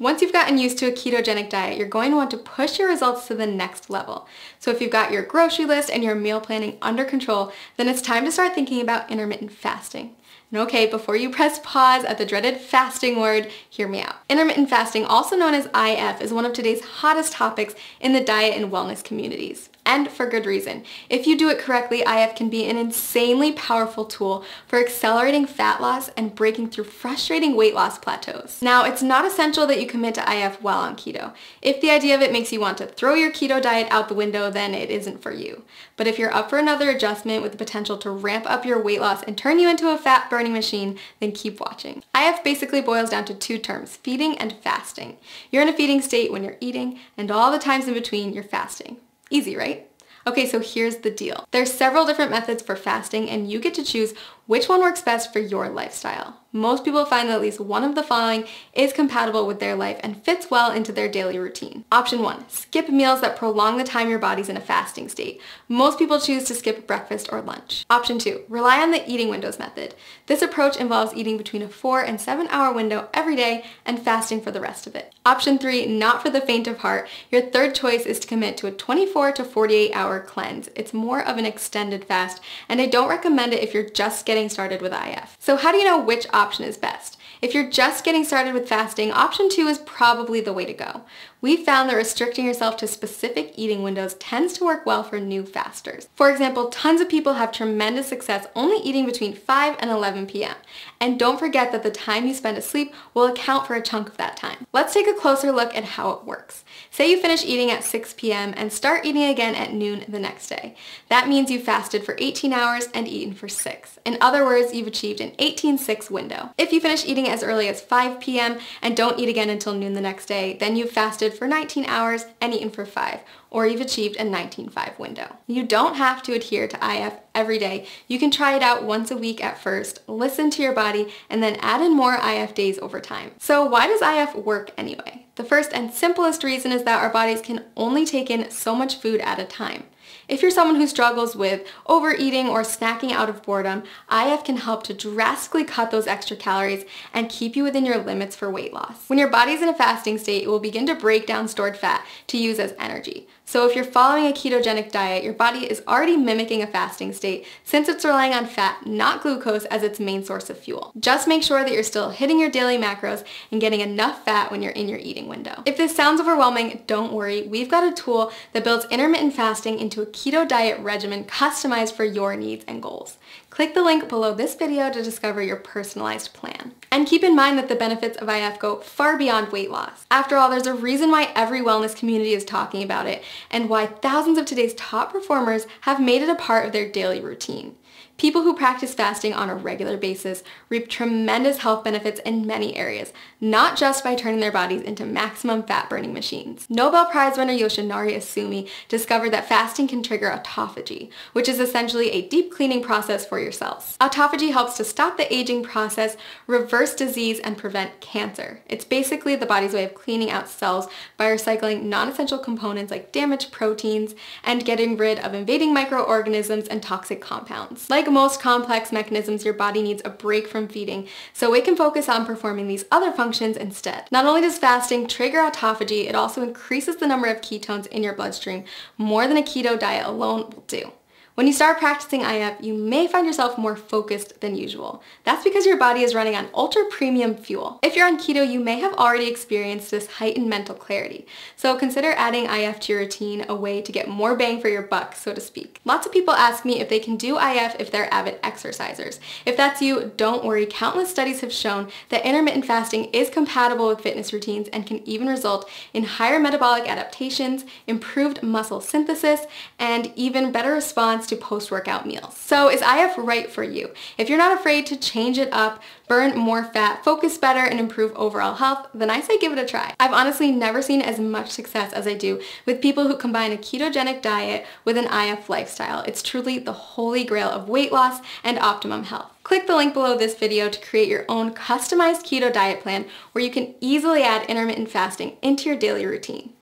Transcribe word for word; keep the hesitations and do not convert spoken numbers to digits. Once you've gotten used to a ketogenic diet, you're going to want to push your results to the next level. So if you've got your grocery list and your meal planning under control, then it's time to start thinking about intermittent fasting. And okay, before you press pause at the dreaded fasting word, hear me out. Intermittent fasting, also known as I F, is one of today's hottest topics in the diet and wellness communities. And for good reason. If you do it correctly, I F can be an insanely powerful tool for accelerating fat loss and breaking through frustrating weight loss plateaus. Now, it's not essential that you commit to I F while on keto. If the idea of it makes you want to throw your keto diet out the window, then it isn't for you. But if you're up for another adjustment with the potential to ramp up your weight loss and turn you into a fat burning machine, then keep watching. I F basically boils down to two terms, feeding and fasting. You're in a feeding state when you're eating, and all the times in between you're fasting. Easy, right? Okay, so here's the deal. There's several different methods for fasting, and you get to choose which one works best for your lifestyle. Most people find that at least one of the following is compatible with their life and fits well into their daily routine. Option one, skip meals that prolong the time your body's in a fasting state. Most people choose to skip breakfast or lunch. Option two, rely on the eating windows method. This approach involves eating between a four and seven hour window every day and fasting for the rest of it. Option three, not for the faint of heart. Your third choice is to commit to a twenty-four to forty-eight hour cleanse. It's more of an extended fast, and I don't recommend it if you're just getting started with I F. So how do you know which option is best? If you're just getting started with fasting, option two is probably the way to go. We found that restricting yourself to specific eating windows tends to work well for new fasters. For example, tons of people have tremendous success only eating between five and eleven p m And don't forget that the time you spend asleep will account for a chunk of that time. Let's take a closer look at how it works. Say you finish eating at six p m and start eating again at noon the next day. That means you fasted for eighteen hours and eaten for six. In other words, you've achieved an eighteen six window. If you finish eating as early as five p m and don't eat again until noon the next day, then you've fasted for nineteen hours and eaten for five, or you've achieved a nineteen five window. You don't have to adhere to I F every day. You can try it out once a week at first, listen to your body, and then add in more I F days over time. So why does I F work anyway? The first and simplest reason is that our bodies can only take in so much food at a time. If you're someone who struggles with overeating or snacking out of boredom, I F can help to drastically cut those extra calories and keep you within your limits for weight loss. When your body's in a fasting state, it will begin to break down stored fat to use as energy. So if you're following a ketogenic diet, your body is already mimicking a fasting state since it's relying on fat, not glucose, as its main source of fuel. Just make sure that you're still hitting your daily macros and getting enough fat when you're in your eating window. If this sounds overwhelming, don't worry. We've got a tool that builds intermittent fasting into a keto diet regimen customized for your needs and goals. Click the link below this video to discover your personalized plan. And keep in mind that the benefits of I F go far beyond weight loss. After all, there's a reason why every wellness community is talking about it and why thousands of today's top performers have made it a part of their daily routine. People who practice fasting on a regular basis reap tremendous health benefits in many areas, not just by turning their bodies into maximum fat-burning machines. Nobel Prize winner Yoshinari Isumi discovered that fasting can trigger autophagy, which is essentially a deep cleaning process for your cells. Autophagy helps to stop the aging process, reverse disease, and prevent cancer. It's basically the body's way of cleaning out cells by recycling non-essential components like damaged proteins and getting rid of invading microorganisms and toxic compounds. Like most complex mechanisms, your body needs a break from feeding, so it can focus on performing these other functions instead. Not only does fasting trigger autophagy, it also increases the number of ketones in your bloodstream more than a keto diet alone will do. When you start practicing I F, you may find yourself more focused than usual. That's because your body is running on ultra-premium fuel. If you're on keto, you may have already experienced this heightened mental clarity, so consider adding I F to your routine, a way to get more bang for your buck, so to speak. Lots of people ask me if they can do I F if they're avid exercisers. If that's you, don't worry. Countless studies have shown that intermittent fasting is compatible with fitness routines and can even result in higher metabolic adaptations, improved muscle synthesis, and even better response to to post-workout meals. So is I F right for you? If you're not afraid to change it up, burn more fat, focus better, and improve overall health, then I say give it a try. I've honestly never seen as much success as I do with people who combine a ketogenic diet with an I F lifestyle. It's truly the holy grail of weight loss and optimum health. Click the link below this video to create your own customized keto diet plan where you can easily add intermittent fasting into your daily routine.